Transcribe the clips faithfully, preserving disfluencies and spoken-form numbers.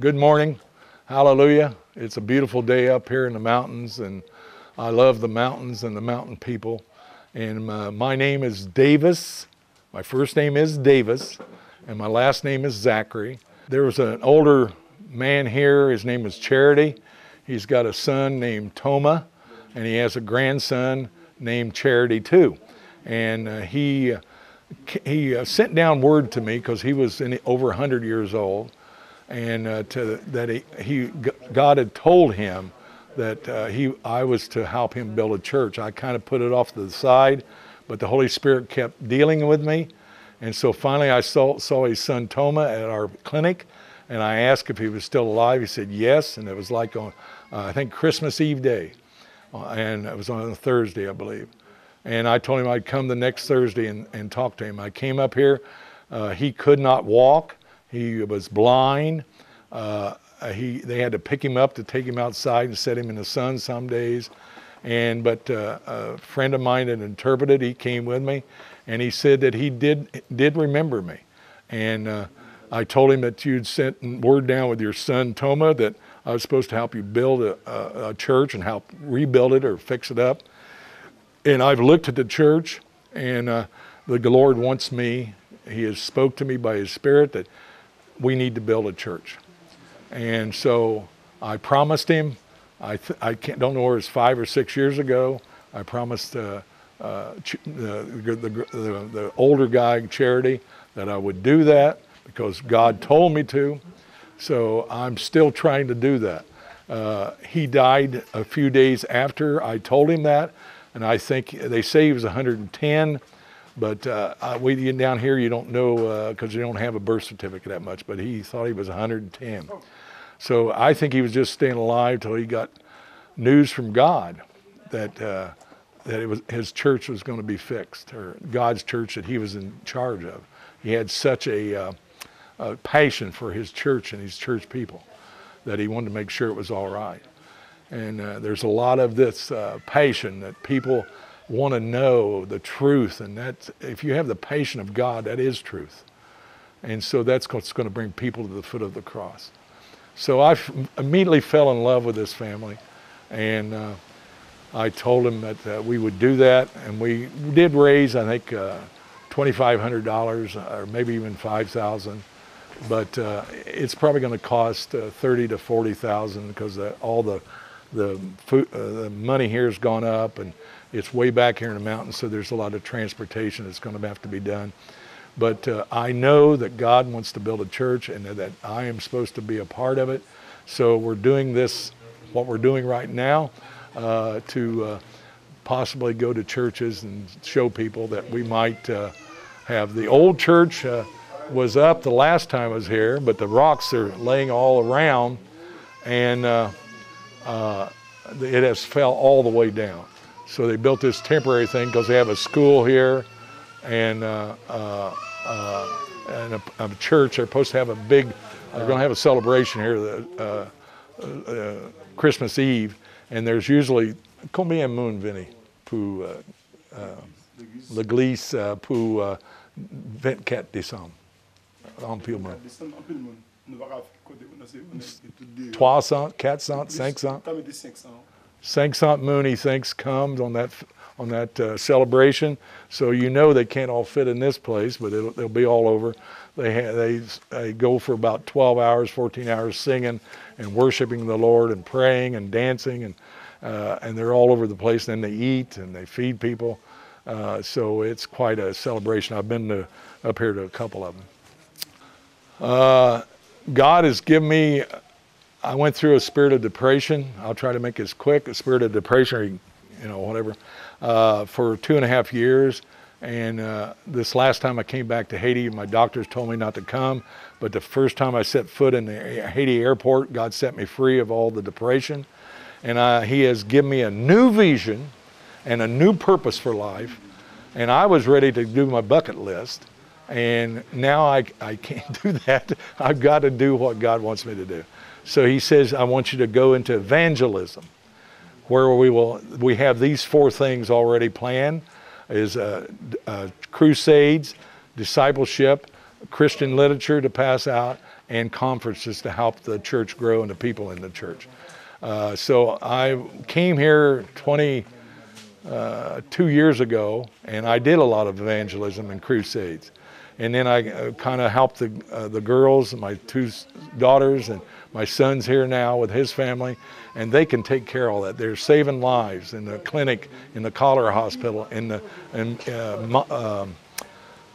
Good morning. Hallelujah. It's a beautiful day up here in the mountains, and I love the mountains and the mountain people. And uh, my name is Davis. My first name is Davis, and my last name is Zachary. There was an older man here. His name was Charity. He's got a son named Toma, and he has a grandson named Charity too. And uh, he uh, he uh, sent down word to me, because he was in, over one hundred years old, and uh, to, that he, he, God had told him that uh, he, I was to help him build a church. I kind of put it off to the side, but the Holy Spirit kept dealing with me. And so finally I saw, saw his son Toma at our clinic, and I asked if he was still alive. He said yes, and it was like on, uh, I think, Christmas Eve day, uh, and it was on a Thursday, I believe. And I told him I'd come the next Thursday and, and talk to him. I came up here. Uh, he could not walk. He was blind. Uh, he, they had to pick him up to take him outside and set him in the sun some days. And but uh, a friend of mine that interpreted, he came with me, and he said that he did did remember me. And uh, I told him that you'd sent word down with your son Toma that I was supposed to help you build a, a, a church and help rebuild it or fix it up. And I've looked at the church, and uh, the Lord wants me. He has spoke to me by His Spirit that we need to build a church. And so I promised him, I, th I can't, don't know where it was, five or six years ago, I promised uh, uh, the, the, the, the older guy, Charity, that I would do that because God told me to. So I'm still trying to do that. Uh, he died a few days after I told him that, and I think they say he was one hundred ten. But uh, we down here, you don't know, because uh, you don't have a birth certificate that much, but he thought he was one hundred ten. So I think he was just staying alive till he got news from God that, uh, that it was, his church was going to be fixed, or God's church that he was in charge of. He had such a, uh, a passion for his church and his church people that he wanted to make sure it was all right. And uh, there's a lot of this uh, passion that people want to know the truth, and that's, if you have the patience of God, that is truth. And so that's what's going to bring people to the foot of the cross. So I immediately fell in love with this family, and uh, I told him that uh, we would do that, and we did raise, I think, uh, twenty-five hundred dollars or maybe even five thousand dollars, but uh, it's probably going to cost uh, thirty thousand to forty thousand dollars because uh, all the the, food, uh, the money here has gone up, and it's way back here in the mountains, so there's a lot of transportation that's going to have to be done. But uh, I know that God wants to build a church, and that I am supposed to be a part of it. So we're doing this, what we're doing right now, uh, to uh, possibly go to churches and show people that we might uh, have. The old church uh, was up the last time I was here, but the rocks are laying all around, and uh, uh, it has fell all the way down. So they built this temporary thing because they have a school here, and, uh, uh, uh, and a, a church. They're supposed to have a big, they're going to have a celebration here, the, uh, uh, Christmas Eve, and there's usually, combien moon veni pour l'église pour vingt-quatre décembre? En pile moon. trois cents, quatre cents, cinq cents. Sanksant Moon, he thinks, comes on that on that uh, celebration. So you know they can't all fit in this place, but it'll, they'll be all over. They, ha they they go for about twelve hours, fourteen hours singing and worshiping the Lord and praying and dancing, and uh, and they're all over the place. And then they eat and they feed people. Uh, so it's quite a celebration. I've been to, up here to a couple of them. Uh, God has given me. I went through a spirit of depression. I'll try to make this quick. A spirit of depression, or, you know, whatever, uh, for two and a half years. And uh, this last time I came back to Haiti, my doctors told me not to come. But the first time I set foot in the Haiti airport, God set me free of all the depression. And uh, He has given me a new vision and a new purpose for life. And I was ready to do my bucket list. And now I, I can't do that. I've got to do what God wants me to do. So He says, I want you to go into evangelism, where we will, we have these four things already planned, is uh, uh, crusades, discipleship, Christian literature to pass out, and conferences to help the church grow and the people in the church. Uh, so I came here twenty-two years ago, and I did a lot of evangelism and crusades. And then I uh, kind of helped the, uh, the girls, my two daughters, and my son's here now with his family, and they can take care of all that. They're saving lives in the clinic, in the cholera hospital, in the in, uh, uh,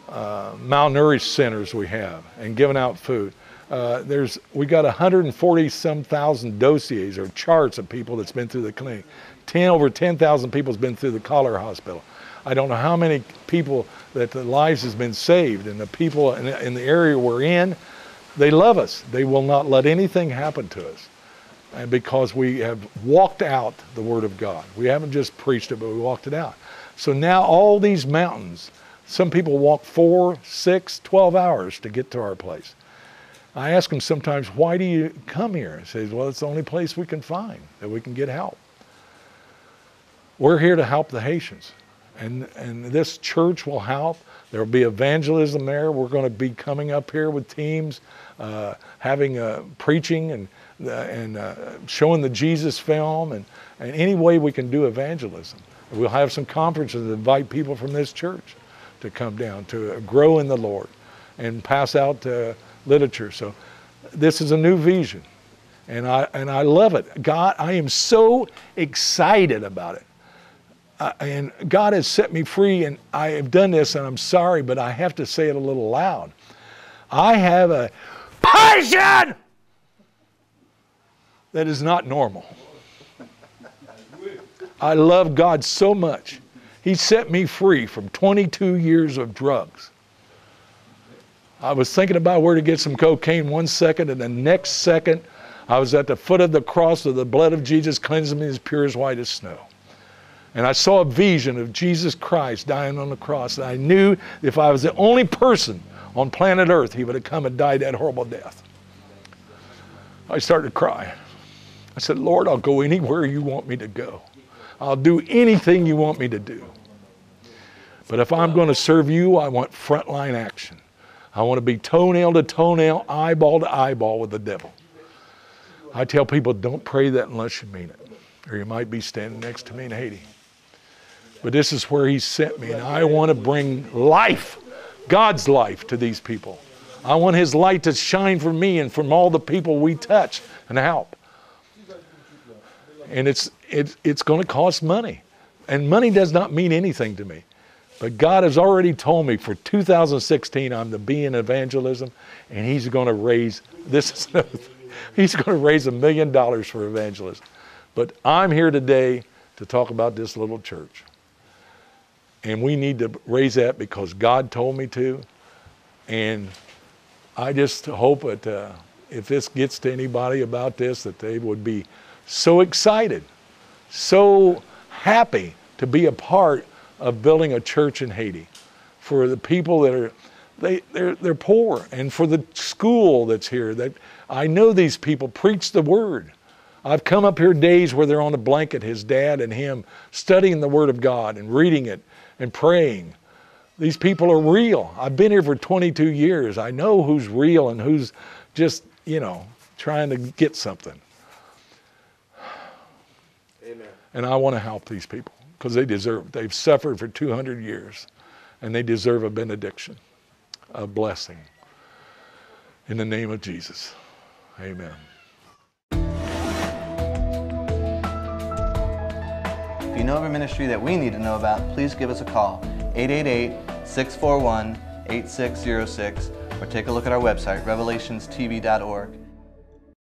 uh, malnourished centers we have, and giving out food. Uh, there's, we got one hundred forty some thousand dossiers or charts of people that's been through the clinic. Ten, over ten thousand people's been through the cholera hospital. I don't know how many people that the lives has been saved, and the people in the, in the area we're in, they love us. They will not let anything happen to us, and because we have walked out the Word of God. We haven't just preached it, but we walked it out. So now all these mountains, some people walk four, six, twelve hours to get to our place. I ask them sometimes, why do you come here? He says, well, it's the only place we can find that we can get help. We're here to help the Haitians. And, and this church will help. There will be evangelism there. We're going to be coming up here with teams, uh, having uh, preaching and, uh, and uh, showing the Jesus film, and, and any way we can do evangelism. We'll have some conferences and invite people from this church to come down to grow in the Lord and pass out uh, literature. So this is a new vision, and I and I love it. God, I am so excited about it, uh, and God has set me free, and I have done this, and I'm sorry, but I have to say it a little loud. I have a passion that is not normal. I love God so much. He set me free from twenty-two years of drugs. I was thinking about where to get some cocaine one second, and the next second I was at the foot of the cross of the blood of Jesus cleansing me as pure as white as snow. And I saw a vision of Jesus Christ dying on the cross, and I knew if I was the only person on planet Earth, he would have come and died that horrible death. I started to cry. I said, Lord, I'll go anywhere you want me to go. I'll do anything you want me to do. But if I'm going to serve you, I want frontline action. I want to be toenail to toenail, eyeball to eyeball with the devil. I tell people, don't pray that unless you mean it, or you might be standing next to me in Haiti. But this is where he sent me, and I want to bring life, God's life, to these people. I want his light to shine from me and from all the people we touch and help. And it's, it's, it's going to cost money, and money does not mean anything to me. But God has already told me for two thousand sixteen I'm to be in evangelism, and he's going to raise, this is another thing, he's going to raise a million dollars for evangelism. But I'm here today to talk about this little church. And we need to raise that because God told me to. And I just hope that uh, if this gets to anybody about this, that they would be so excited, so happy to be a part of building a church in Haiti for the people that are, they, they're, they're poor, and for the school that's here. That I know these people preach the Word. I've come up here days where they're on a blanket, his dad and him, studying the Word of God and reading it and praying. These people are real. I've been here for twenty-two years. I know who's real and who's just, you know, trying to get something. Amen. And I want to help these people, because they deserve it. They've suffered for two hundred years, and they deserve a benediction, a blessing. In the name of Jesus, amen. If you know of a ministry that we need to know about, please give us a call, eight eight eight, six four one, eight six zero six, or take a look at our website, Revelations T V dot org.